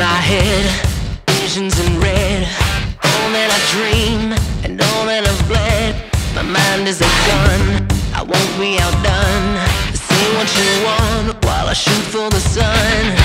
in my head, visions in red. All that I dream and all that I've bled. My mind is a gun, I won't be outdone. Say what you want while I shoot for the sun.